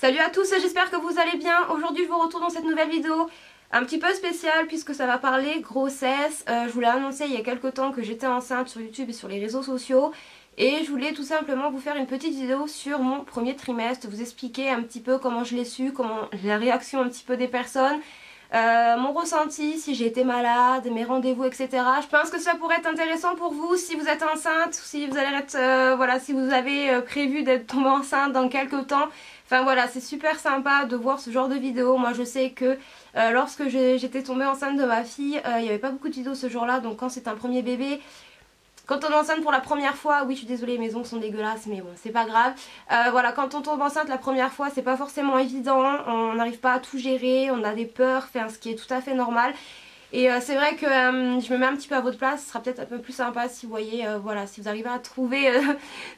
Salut à tous, j'espère que vous allez bien. Aujourd'hui je vous retrouve dans cette nouvelle vidéo un petit peu spéciale puisque ça va parler grossesse. Je vous l'ai annoncé il y a quelques temps que j'étais enceinte sur YouTube et sur les réseaux sociaux. Et je voulais tout simplement vous faire une petite vidéo sur mon premier trimestre, vous expliquer un petit peu comment je l'ai su, comment la réaction un petit peu des personnes, mon ressenti, si j'ai été malade, mes rendez-vous, etc. Je pense que ça pourrait être intéressant pour vous si vous êtes enceinte, si vous allez être, voilà, si vous avez prévu d'être tombée enceinte dans quelques temps. Enfin voilà, c'est super sympa de voir ce genre de vidéos. Moi je sais que lorsque j'étais tombée enceinte de ma fille, il n'y avait pas beaucoup de vidéos ce jour-là, donc quand c'est un premier bébé... Quand on est enceinte pour la première fois, oui je suis désolée mes ongles sont dégueulasses mais bon c'est pas grave. Voilà, quand on tombe enceinte la première fois c'est pas forcément évident, on n'arrive pas à tout gérer, on a des peurs, enfin, ce qui est tout à fait normal. Et c'est vrai que je me mets un petit peu à votre place, ce sera peut-être un peu plus sympa si vous voyez, voilà, si vous arrivez à trouver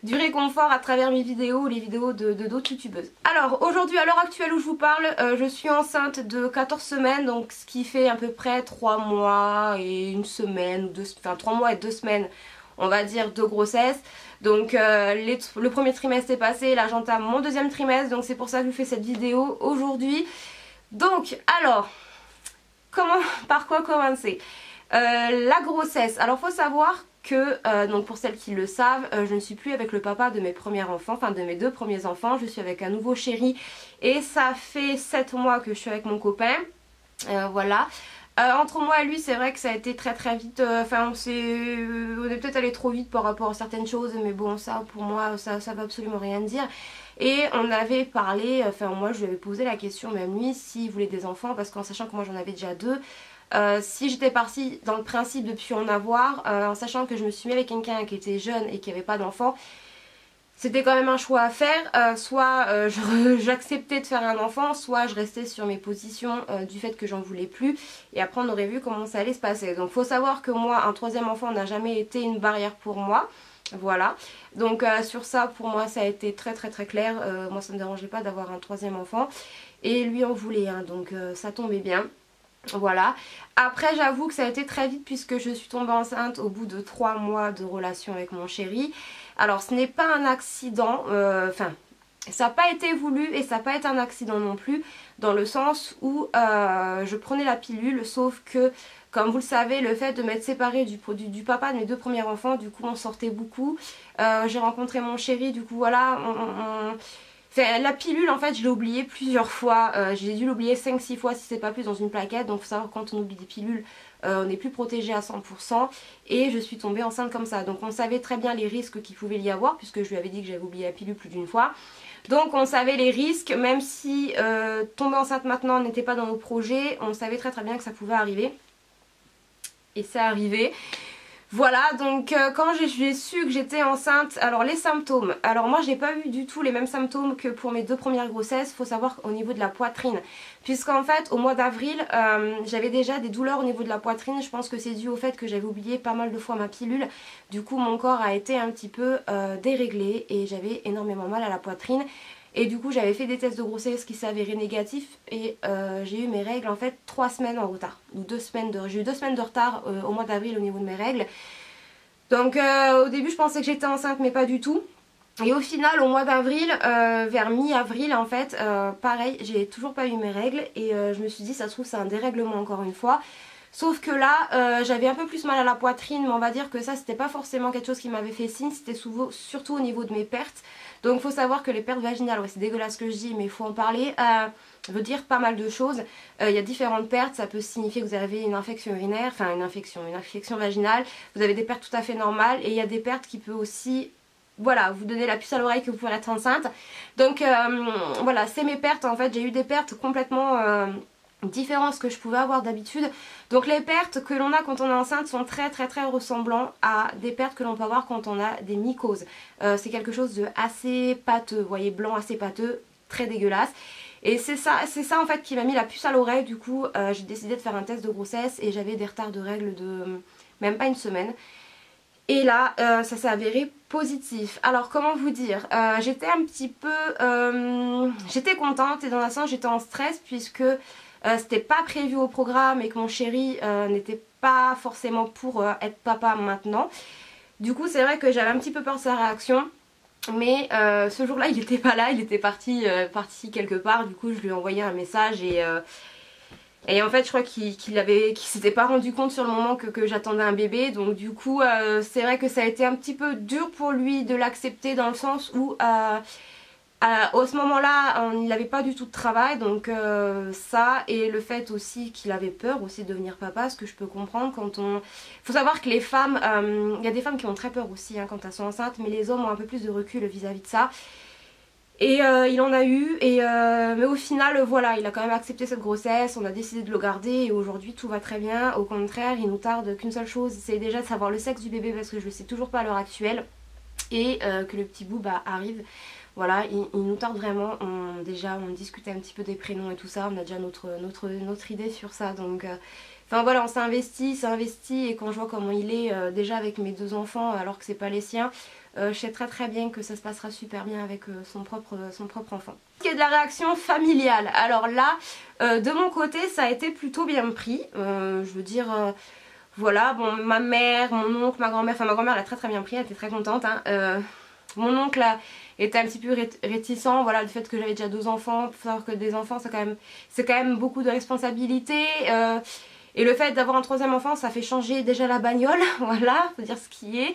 du réconfort à travers mes vidéos, les vidéos d'autres youtubeuses. Alors aujourd'hui, à l'heure actuelle où je vous parle, je suis enceinte de 14 semaines, donc ce qui fait à peu près 3 mois et une semaine, ou deux, enfin 3 mois et 2 semaines. On va dire de grossesse. Donc le premier trimestre est passé, là j'entame mon deuxième trimestre, donc c'est pour ça que je vous fais cette vidéo aujourd'hui. Donc alors, par quoi commencer? La grossesse, alors faut savoir que, donc pour celles qui le savent, je ne suis plus avec le papa de mes premiers enfants, enfin de mes deux premiers enfants, je suis avec un nouveau chéri et ça fait 7 mois que je suis avec mon copain, voilà. Entre moi et lui c'est vrai que ça a été très très vite, enfin on est peut-être allé trop vite par rapport à certaines choses mais bon ça pour moi ça veut absolument rien dire. Et on avait parlé, enfin moi je lui avais posé la question même lui s'il voulait des enfants parce qu'en sachant que moi j'en avais déjà deux, si j'étais partie dans le principe de plus en avoir, en sachant que je me suis mis avec quelqu'un qui était jeune et qui n'avait pas d'enfant, c'était quand même un choix à faire, soit j'acceptais de faire un enfant, soit je restais sur mes positions du fait que j'en voulais plus et après on aurait vu comment ça allait se passer. Donc faut savoir que moi un troisième enfant n'a jamais été une barrière pour moi, voilà. Donc sur ça pour moi ça a été très très très clair, moi ça ne me dérangeait pas d'avoir un troisième enfant et lui en voulait un, hein, donc ça tombait bien. Voilà, après j'avoue que ça a été très vite puisque je suis tombée enceinte au bout de 3 mois de relation avec mon chéri. Alors ce n'est pas un accident, enfin ça n'a pas été voulu et ça n'a pas été un accident non plus, dans le sens où je prenais la pilule, sauf que comme vous le savez le fait de m'être séparée du papa de mes deux premiers enfants, du coup on sortait beaucoup, j'ai rencontré mon chéri, du coup voilà, Enfin, la pilule en fait je l'ai oubliée plusieurs fois, j'ai dû l'oublier 5-6 fois si c'est pas plus dans une plaquette, donc faut savoir que quand on oublie des pilules on n'est plus protégé à 100% et je suis tombée enceinte comme ça, donc on savait très bien les risques qu'il pouvait y avoir puisque je lui avais dit que j'avais oublié la pilule plus d'une fois, donc on savait les risques, même si tomber enceinte maintenant n'était pas dans nos projets, on savait très très bien que ça pouvait arriver et c'est arrivé. Voilà, donc quand j'ai su que j'étais enceinte, alors les symptômes, alors moi j'ai pas eu du tout les mêmes symptômes que pour mes deux premières grossesses, faut savoir qu'au niveau de la poitrine, puisqu'en fait au mois d'avril j'avais déjà des douleurs au niveau de la poitrine, je pense que c'est dû au fait que j'avais oublié pas mal de fois ma pilule, du coup mon corps a été un petit peu déréglé et j'avais énormément mal à la poitrine. Et du coup j'avais fait des tests de grossesse qui s'avéraient négatifs et j'ai eu mes règles en fait 3 semaines en retard. Ou 2 semaines de... J'ai eu 2 semaines de retard au mois d'avril au niveau de mes règles. Donc au début je pensais que j'étais enceinte mais pas du tout. Et au final au mois d'avril, vers mi-avril en fait, pareil j'ai toujours pas eu mes règles. Et je me suis dit ça se trouve c'est un dérèglement encore une fois. Sauf que là j'avais un peu plus mal à la poitrine, mais on va dire que ça c'était pas forcément quelque chose qui m'avait fait signe, c'était surtout au niveau de mes pertes. Donc faut savoir que les pertes vaginales, ouais, c'est dégueulasse ce que je dis mais il faut en parler, veut dire pas mal de choses. Il y a différentes pertes, ça peut signifier que vous avez une infection urinaire, enfin une infection vaginale, vous avez des pertes tout à fait normales et il y a des pertes qui peuvent aussi... Voilà, vous donnez la puce à l'oreille que vous pouvez être enceinte. Donc voilà, c'est mes pertes en fait, j'ai eu des pertes complètement... différence que je pouvais avoir d'habitude. Donc les pertes que l'on a quand on est enceinte sont très très très ressemblantes à des pertes que l'on peut avoir quand on a des mycoses. C'est quelque chose de assez pâteux, vous voyez, blanc assez pâteux, très dégueulasse. Et c'est ça en fait qui m'a mis la puce à l'oreille. Du coup j'ai décidé de faire un test de grossesse et j'avais des retards de règles de même pas une semaine. Et là ça s'est avéré positif. Alors comment vous dire, j'étais un petit peu... j'étais contente et dans un sens j'étais en stress puisque... c'était pas prévu au programme et que mon chéri n'était pas forcément pour être papa maintenant. Du coup c'est vrai que j'avais un petit peu peur de sa réaction. mais ce jour là il était pas là, il était parti quelque part, du coup je lui ai envoyé un message et en fait je crois qu'il s'était pas rendu compte sur le moment que j'attendais un bébé, donc du coup c'est vrai que ça a été un petit peu dur pour lui de l'accepter, dans le sens où à ce moment là il n'avait pas du tout de travail, donc ça, et le fait aussi qu'il avait peur aussi de devenir papa, ce que je peux comprendre. Quand on... faut savoir que les femmes, il y a des femmes qui ont très peur aussi quand elles sont enceintes, mais les hommes ont un peu plus de recul vis-à-vis de ça. Et il en a eu, mais au final, voilà, il a quand même accepté cette grossesse, on a décidé de le garder, et aujourd'hui tout va très bien. Au contraire, il nous tarde qu'une seule chose, c'est déjà de savoir le sexe du bébé, parce que je le sais toujours pas à l'heure actuelle, et que le petit bout arrive. Voilà, il nous tarde vraiment. Déjà on discutait un petit peu des prénoms et tout ça, on a déjà notre idée sur ça, donc... Enfin voilà, on s'est investi, et quand je vois comment il est déjà avec mes deux enfants alors que c'est pas les siens, je sais très très bien que ça se passera super bien avec son propre enfant. Ce qui est de la réaction familiale, alors là de mon côté ça a été plutôt bien pris, je veux dire... voilà, bon, ma mère, mon oncle, ma grand-mère, enfin ma grand-mère l'a très très bien pris, elle était très contente, hein. Mon oncle était un petit peu réticent, voilà, du fait que j'avais déjà deux enfants, faut savoir que des enfants c'est quand même beaucoup de responsabilités, et le fait d'avoir un troisième enfant ça fait changer déjà la bagnole, voilà, faut dire ce qui est.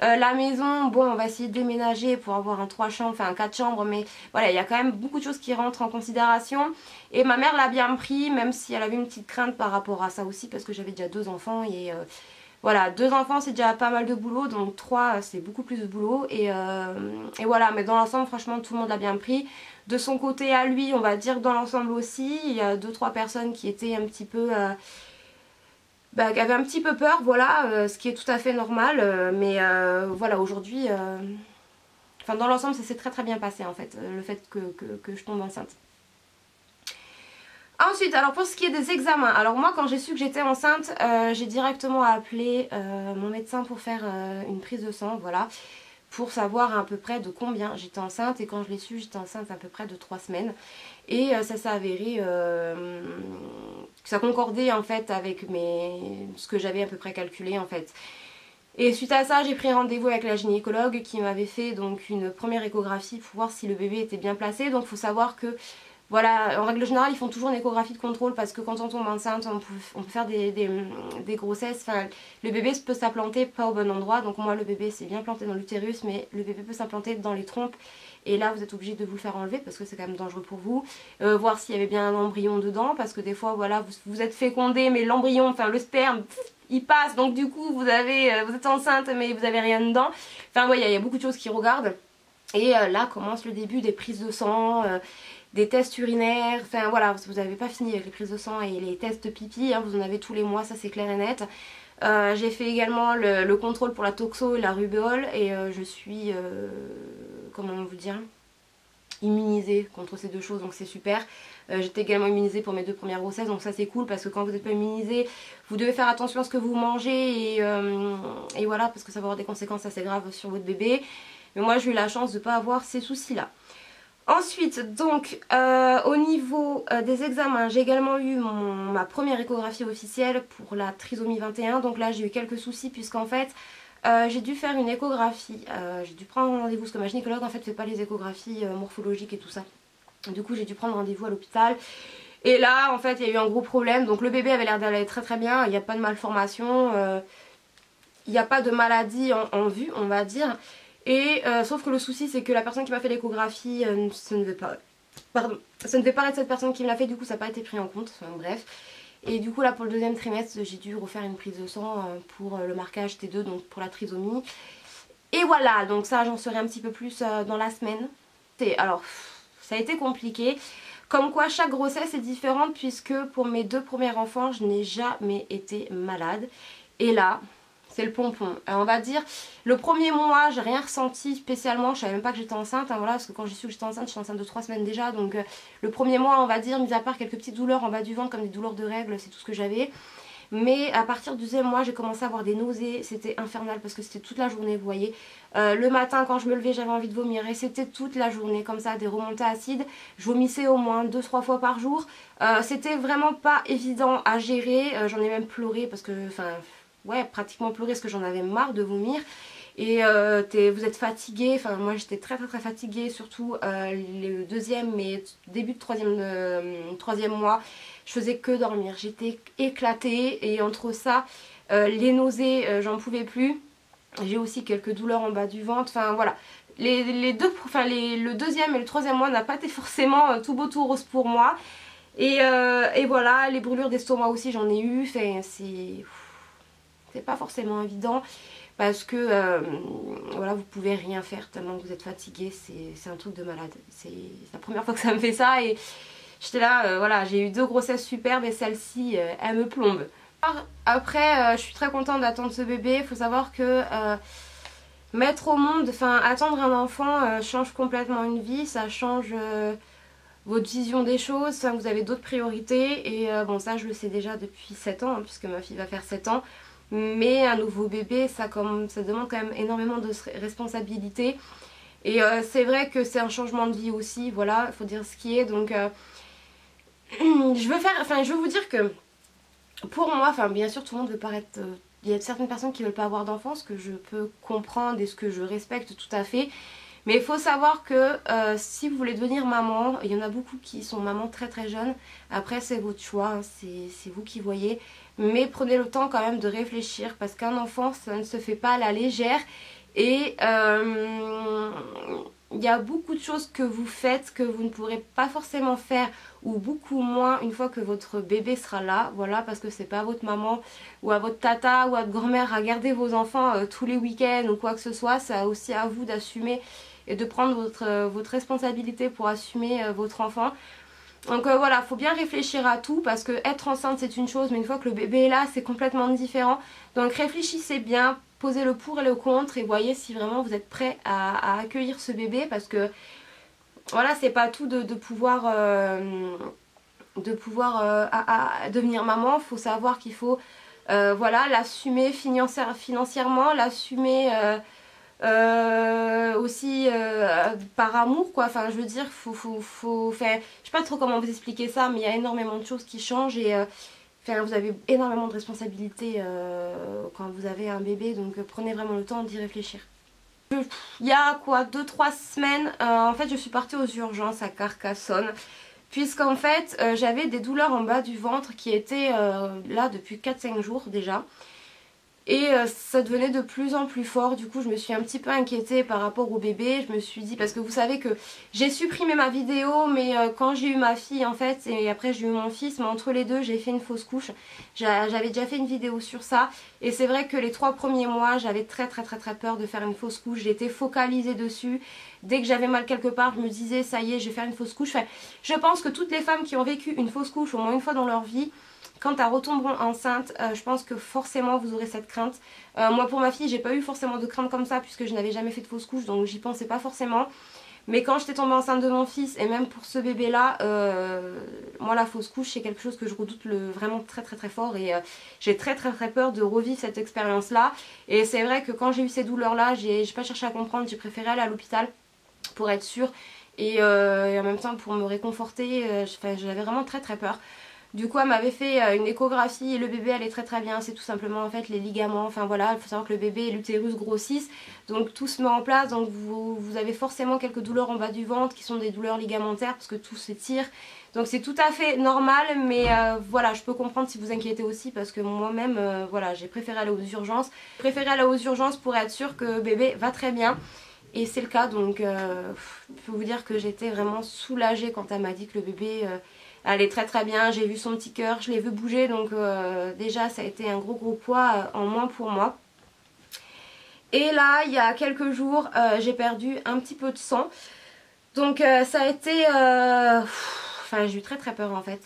La maison, bon, on va essayer de déménager pour avoir un 3 chambres, enfin un 4 chambres, mais voilà, il y a quand même beaucoup de choses qui rentrent en considération. Et ma mère l'a bien pris, même si elle avait une petite crainte par rapport à ça aussi, parce que j'avais déjà deux enfants, et voilà, deux enfants c'est déjà pas mal de boulot, donc 3 c'est beaucoup plus de boulot, et voilà, mais dans l'ensemble franchement tout le monde l'a bien pris. De son côté à lui, on va dire dans l'ensemble aussi, il y a 2-3 personnes qui étaient un petit peu... qui avait un petit peu peur, voilà, ce qui est tout à fait normal, mais voilà, aujourd'hui, enfin dans l'ensemble ça s'est très très bien passé en fait, le fait que je tombe enceinte. Ensuite, alors pour ce qui est des examens, alors moi quand j'ai su que j'étais enceinte, j'ai directement appelé mon médecin pour faire une prise de sang, voilà, pour savoir à peu près de combien j'étais enceinte, et quand je l'ai su, j'étais enceinte à peu près de 3 semaines, et ça s'est avéré, ça concordait en fait avec ce que j'avais à peu près calculé en fait. Et suite à ça, j'ai pris rendez-vous avec la gynécologue qui m'avait fait donc une première échographie pour voir si le bébé était bien placé. Donc il faut savoir que, voilà, en règle générale, ils font toujours une échographie de contrôle, parce que quand on tombe enceinte, on peut faire des grossesses, enfin, le bébé peut s'implanter pas au bon endroit. Donc moi, le bébé s'est bien planté dans l'utérus, mais le bébé peut s'implanter dans les trompes, et là vous êtes obligé de vous le faire enlever parce que c'est quand même dangereux pour vous. Voir s'il y avait bien un embryon dedans, parce que des fois, voilà, vous êtes fécondé, mais l'embryon, enfin le sperme, il passe, donc du coup vous êtes enceinte mais vous avez rien dedans. Enfin ouais, il y a beaucoup de choses qui regardent, et là commence le début des prises de sang, des tests urinaires, enfin voilà, vous n'avez pas fini avec les prises de sang et les tests de pipi, hein, vous en avez tous les mois, ça c'est clair et net. J'ai fait également le contrôle pour la toxo et la rubéole, et je suis, comment vous dire, immunisée contre ces deux choses, donc c'est super. J'étais également immunisée pour mes 2 premières grossesses, donc ça c'est cool, parce que quand vous n'êtes pas immunisée, vous devez faire attention à ce que vous mangez, et voilà, parce que ça va avoir des conséquences assez graves sur votre bébé. Mais moi j'ai eu la chance de ne pas avoir ces soucis-là. Ensuite, donc, au niveau des examens, j'ai également eu ma première échographie officielle pour la trisomie 21. Donc là, j'ai eu quelques soucis, puisqu'en fait, j'ai dû faire une échographie. J'ai dû prendre rendez-vous, parce que ma gynécologue, en fait, ne fait pas les échographies morphologiques et tout ça. Du coup, j'ai dû prendre rendez-vous à l'hôpital. Et là, en fait, il y a eu un gros problème. Donc le bébé avait l'air d'aller très très bien. Il n'y a pas de malformation. Il n'y a pas de maladie en vue, on va dire. Et sauf que le souci c'est que la personne qui m'a fait l'échographie, ça ne devait pas être cette personne qui me l'a fait, du coup ça n'a pas été pris en compte, enfin bref. Et du coup là pour le 2e trimestre j'ai dû refaire une prise de sang pour le marquage T2, donc pour la trisomie. Et voilà, donc ça j'en saurai un petit peu plus dans la semaine. Alors ça a été compliqué, comme quoi chaque grossesse est différente, puisque pour mes 2 premiers enfants je n'ai jamais été malade. Et là... c'est le pompon. Alors on va dire, le premier mois, j'ai rien ressenti spécialement, je savais même pas que j'étais enceinte, hein, voilà, parce que quand j'ai su que j'étais enceinte, je suis enceinte de 3 semaines déjà, donc le premier mois, on va dire, mis à part quelques petites douleurs en bas du ventre, comme des douleurs de règles, c'est tout ce que j'avais. Mais à partir du 2e mois, j'ai commencé à avoir des nausées, c'était infernal parce que c'était toute la journée, vous voyez. Le matin, quand je me levais, j'avais envie de vomir, et c'était toute la journée, comme ça, des remontées acides. Je vomissais au moins 2-3 fois par jour. C'était vraiment pas évident à gérer, j'en ai même pleuré parce que, enfin... ouais, pratiquement pleurer parce que j'en avais marre de vomir. et vous êtes fatigué. Enfin moi j'étais très fatiguée, surtout le deuxième et début de troisième mois, je faisais que dormir, j'étais éclatée, et entre ça les nausées, j'en pouvais plus. J'ai aussi quelques douleurs en bas du ventre, enfin voilà. Le deuxième et le troisième mois n'a pas été forcément tout beau tout rose pour moi. Et voilà, les brûlures d'estomac aussi j'en ai eu, enfin, c'est pas forcément évident parce que voilà, vous pouvez rien faire tellement que vous êtes fatigué, c'est un truc de malade. C'est la première fois que ça me fait ça et j'étais là, voilà, j'ai eu 2 grossesses superbes et celle-ci elle me plombe. Après je suis très contente d'attendre ce bébé. Il faut savoir que mettre au monde, enfin attendre un enfant change complètement une vie, ça change votre vision des choses, enfin, vous avez d'autres priorités, et bon ça je le sais déjà depuis 7 ans hein, puisque ma fille va faire 7 ans, mais un nouveau bébé ça demande quand même énormément de responsabilités, et c'est vrai que c'est un changement de vie aussi, voilà, il faut dire ce qui est, donc je veux vous dire que pour moi, enfin bien sûr tout le monde veut paraître... il y a certaines personnes qui ne veulent pas avoir d'enfants, ce que je peux comprendre et ce que je respecte tout à fait. Mais il faut savoir que si vous voulez devenir maman, il y en a beaucoup qui sont mamans très jeunes. Après c'est votre choix, hein, c'est vous qui voyez. Mais prenez le temps quand même de réfléchir parce qu'un enfant ça ne se fait pas à la légère. Et il y a beaucoup de choses que vous faites que vous ne pourrez pas forcément faire, ou beaucoup moins une fois que votre bébé sera là, voilà, parce que c'est pas à votre maman ou à votre tata ou à votre grand-mère à garder vos enfants tous les week-ends ou quoi que ce soit. C'est aussi à vous d'assumer et de prendre votre responsabilité pour assumer votre enfant. Donc voilà, faut bien réfléchir à tout parce que être enceinte c'est une chose, mais une fois que le bébé est là c'est complètement différent. Donc réfléchissez bien, posez le pour et le contre et voyez si vraiment vous êtes prêt à accueillir ce bébé, parce que voilà, c'est pas tout de pouvoir devenir maman. Faut savoir qu'il faut voilà, l'assumer financièrement, l'assumer aussi par amour quoi, enfin je veux dire enfin, je sais pas trop comment vous expliquer ça, mais il y a énormément de choses qui changent et enfin, vous avez énormément de responsabilités quand vous avez un bébé, donc prenez vraiment le temps d'y réfléchir. Il y a quoi, 2-3 semaines, en fait je suis partie aux urgences à Carcassonne, puisqu'en fait j'avais des douleurs en bas du ventre qui étaient là depuis 4-5 jours déjà. Et ça devenait de plus en plus fort, du coup je me suis un petit peu inquiétée par rapport au bébé. Je me suis dit, parce que vous savez que j'ai supprimé ma vidéo, mais quand j'ai eu ma fille en fait, et après j'ai eu mon fils, mais entre les deux j'ai fait une fausse couche. J'avais déjà fait une vidéo sur ça, et c'est vrai que les 3 premiers mois j'avais très peur de faire une fausse couche. J'étais focalisée dessus, dès que j'avais mal quelque part je me disais ça y est je vais faire une fausse couche. Enfin, je pense que toutes les femmes qui ont vécu une fausse couche au moins une fois dans leur vie, quand elles retomberont enceintes, je pense que forcément vous aurez cette crainte. Moi pour ma fille, j'ai pas eu forcément de crainte comme ça puisque je n'avais jamais fait de fausse couche, donc j'y pensais pas forcément. Mais quand j'étais tombée enceinte de mon fils, et même pour ce bébé là, moi la fausse couche c'est quelque chose que je redoute vraiment très fort, et j'ai très peur de revivre cette expérience là. Et c'est vrai que quand j'ai eu ces douleurs là, j'ai pas cherché à comprendre, j'ai préféré aller à l'hôpital pour être sûre et en même temps pour me réconforter, j'avais vraiment très peur. Du coup elle m'avait fait une échographie et le bébé allait très bien, c'est tout simplement en fait les ligaments, enfin voilà, il faut savoir que le bébé et l'utérus grossissent, donc tout se met en place, donc vous avez forcément quelques douleurs en bas du ventre qui sont des douleurs ligamentaires parce que tout s'étire, donc c'est tout à fait normal, mais voilà, je peux comprendre si vous inquiétez aussi parce que moi-même, voilà, j'ai préféré aller aux urgences, pour être sûre que bébé va très bien. Et c'est le cas, donc je peux vous dire que j'étais vraiment soulagée quand elle m'a dit que le bébé allait très bien. J'ai vu son petit cœur, je l'ai vu bouger, donc déjà ça a été un gros poids en moins pour moi. Et là, il y a quelques jours, j'ai perdu un petit peu de sang. Donc ça a été... enfin, j'ai eu très peur en fait.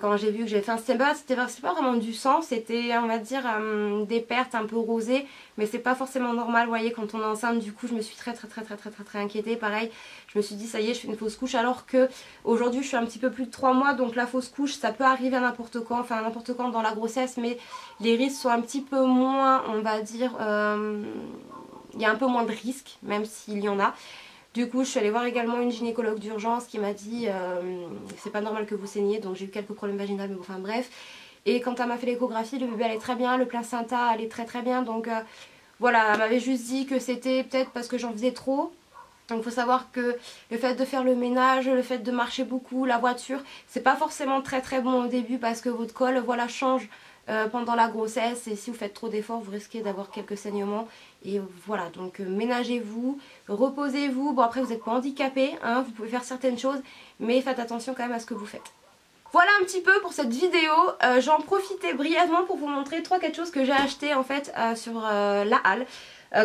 Quand j'ai vu que j'ai fait un stébas, c'est pas vraiment du sang, c'était on va dire des pertes un peu rosées, mais c'est pas forcément normal, vous voyez, quand on est enceinte. Du coup je me suis très inquiétée, pareil, je me suis dit ça y est je fais une fausse couche, alors que aujourd'hui je suis un petit peu plus de 3 mois, donc la fausse couche ça peut arriver à n'importe quand, enfin n'importe quand dans la grossesse, mais les risques sont un petit peu moins, on va dire, il y a un peu moins de risques, même s'il y en a. Du coup je suis allée voir également une gynécologue d'urgence qui m'a dit c'est pas normal que vous saigniez, donc j'ai eu quelques problèmes vaginaux, mais bon, enfin bref. Et quand elle m'a fait l'échographie, le bébé allait très bien, le placenta allait très bien, donc Voilà, elle m'avait juste dit que c'était peut-être parce que j'en faisais trop. Donc il faut savoir que le fait de faire le ménage, le fait de marcher beaucoup, la voiture, c'est pas forcément très bon au début parce que votre col, voilà, change pendant la grossesse, et si vous faites trop d'efforts, vous risquez d'avoir quelques saignements. Et voilà, donc ménagez-vous, reposez-vous. Bon, après vous n'êtes pas handicapé, hein, vous pouvez faire certaines choses, mais faites attention quand même à ce que vous faites. Voilà un petit peu pour cette vidéo, j'en profitais brièvement pour vous montrer 3-4 choses que j'ai achetées en fait sur la halle.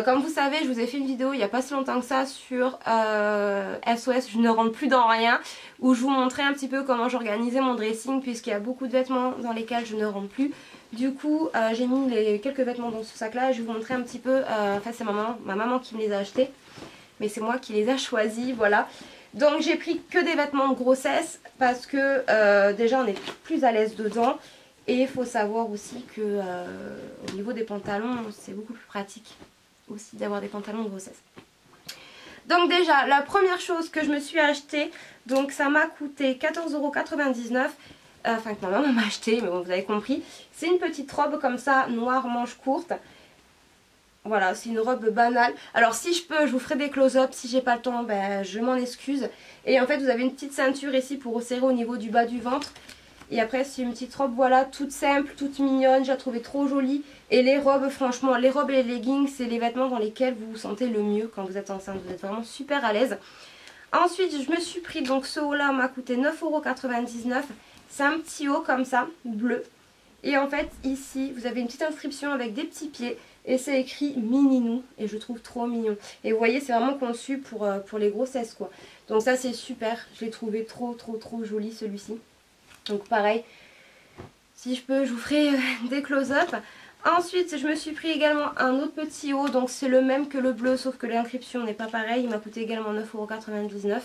Comme vous savez, je vous ai fait une vidéo il n'y a pas si longtemps que ça sur SOS, je ne rentre plus dans rien, où je vous montrais un petit peu comment j'organisais mon dressing puisqu'il y a beaucoup de vêtements dans lesquels je ne rentre plus. Du coup, j'ai mis quelques vêtements dans ce sac là et je vais vous montrer un petit peu, enfin c'est ma maman qui me les a achetés, mais c'est moi qui les a choisis, voilà. Donc j'ai pris que des vêtements de grossesse parce que déjà on est plus à l'aise dedans. Et il faut savoir aussi que au niveau des pantalons, c'est beaucoup plus pratique aussi d'avoir des pantalons de grossesse. Donc déjà la première chose que je me suis achetée, donc ça m'a coûté 14,99€. Enfin que ma maman m'a acheté, mais bon vous avez compris. C'est une petite robe comme ça, noire, manche courte. Voilà, c'est une robe banale. Alors si je peux, je vous ferai des close-up. Si j'ai pas le temps, ben, je m'en excuse. Et en fait, vous avez une petite ceinture ici pour resserrer au niveau du bas du ventre. Et après, c'est une petite robe, voilà, toute simple, toute mignonne. J'ai trouvé trop jolie. Et les robes, franchement, les robes et les leggings, c'est les vêtements dans lesquels vous vous sentez le mieux quand vous êtes enceinte. Vous êtes vraiment super à l'aise. Ensuite, je me suis pris, donc ce haut-là m'a coûté 9,99€. C'est un petit haut comme ça, bleu. Et en fait, ici, vous avez une petite inscription avec des petits pieds. Et c'est écrit Mininou et je trouve trop mignon. Et vous voyez c'est vraiment conçu pour les grossesses quoi. Donc ça c'est super, je l'ai trouvé trop joli celui-ci. Donc pareil, si je peux je vous ferai des close-up. Ensuite je me suis pris également un autre petit haut. Donc c'est le même que le bleu sauf que l'inscription n'est pas pareille. Il m'a coûté également 9,99€.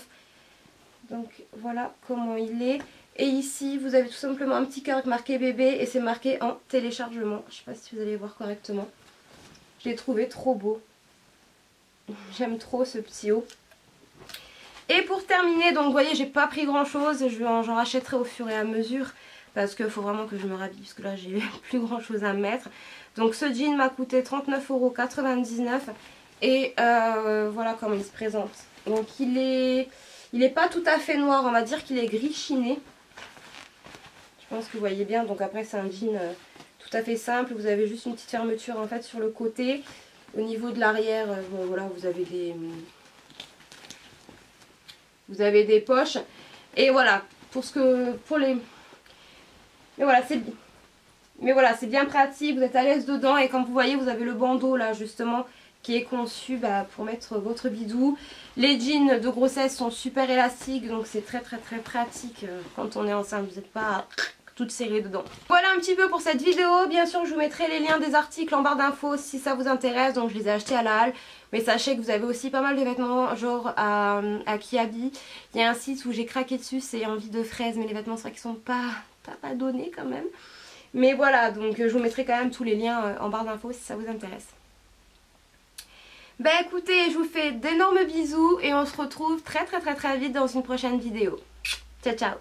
Donc voilà comment il est. Et ici vous avez tout simplement un petit cœur marqué bébé et c'est marqué en téléchargement. Je sais pas si vous allez voir correctement. Je l'ai trouvé trop beau. J'aime trop ce petit haut. Et pour terminer, donc vous voyez, j'ai pas pris grand chose. J'en rachèterai au fur et à mesure. Parce qu'il faut vraiment que je me rhabille. Parce que là, j'ai plus grand chose à mettre. Donc ce jean m'a coûté 39,99€. Et voilà comment il se présente. Donc il est pas tout à fait noir. On va dire qu'il est gris chiné. Je pense que vous voyez bien. Donc après, c'est un jean... tout à fait simple, vous avez juste une petite fermeture en fait sur le côté. Au niveau de l'arrière, voilà, vous avez des poches. Et voilà, c'est bien pratique, vous êtes à l'aise dedans et comme vous voyez, vous avez le bandeau là justement qui est conçu pour mettre votre bidou. Les jeans de grossesse sont super élastiques, donc c'est très pratique quand on est enceinte, vous n'êtes pas toute serrée dedans. Voilà un petit peu pour cette vidéo. Bien sûr je vous mettrai les liens des articles en barre d'infos si ça vous intéresse. Donc je les ai achetés à la halle, mais sachez que vous avez aussi pas mal de vêtements genre à Kiabi. Il y a un site où j'ai craqué dessus, c'est Envie de Fraise, mais les vêtements c'est vrai qu'ils sont pas donnés quand même. Mais voilà, donc je vous mettrai quand même tous les liens en barre d'infos si ça vous intéresse. Bah écoutez, je vous fais d'énormes bisous et on se retrouve très vite dans une prochaine vidéo. Ciao ciao.